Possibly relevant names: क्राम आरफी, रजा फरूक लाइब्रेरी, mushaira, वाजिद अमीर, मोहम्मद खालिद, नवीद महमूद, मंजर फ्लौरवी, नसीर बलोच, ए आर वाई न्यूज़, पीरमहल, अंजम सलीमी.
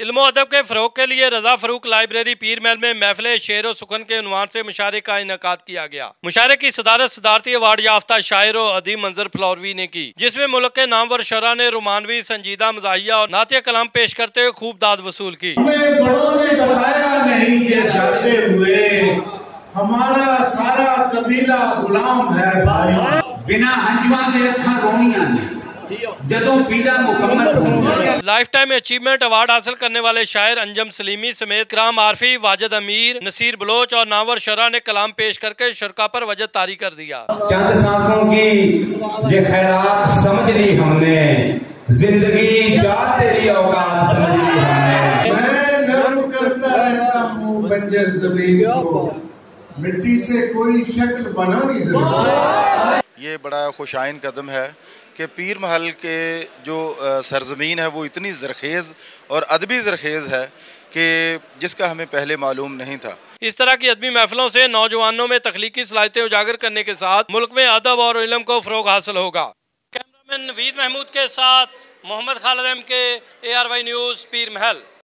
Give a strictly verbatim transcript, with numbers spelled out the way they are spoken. इल्म अदब के फ़रोग के लिए रजा फरूक लाइब्रेरी पीरमहल में महफिल शेर और सुखन के उनवान से मुशायरे का इनेकाद किया गया। मुशायरे की सदारत सदारती अवार्ड याफ्ता शायर और अदीब मंजर फ्लौरवी ने की, जिसमें मुल्क के नामवर शरा ने रोमानवी, संजीदा, मजाहिया और नातिया कलाम पेश करते हुए खूब दाद वसूल की। हमारा सारा कबीला गुलाम है भाई, बिना हंजवा के अखा रोनिया ने लाइफ टाइम अचीवमेंट अवार्ड हासिल करने वाले शायर अंजम सलीमी समेत क्राम आरफी, वाजिद अमीर, नसीर बलोच और नावर शरा ने कलाम पेश करके शुरा पर वजह तारी कर दिया। चंद सांसों की ये खैरात समझ ली हमने, जिंदगी जात तेरी औकात समझ ली हमने। मैं नर्म करता रहता हूँ बंजर जमीन को, मिट्टी से कोई शक्ल बनानी जरूरत। ये बड़ा खुशाइन कदम है कि पीर महल के जो सरजमीन है वो इतनी ज़रखेज़ और अदबी ज़रखेज़ है कि जिसका हमें पहले मालूम नहीं था। इस तरह की अदबी महफिलों से नौजवानों में तख्लीकी सलाहियतें उजागर करने के साथ मुल्क में अदब और इल्म को फ़रोग हासिल होगा। कैमरामैन नवीद महमूद के साथ मोहम्मद खालिद के ए आर वाई न्यूज़ Pir Mahal.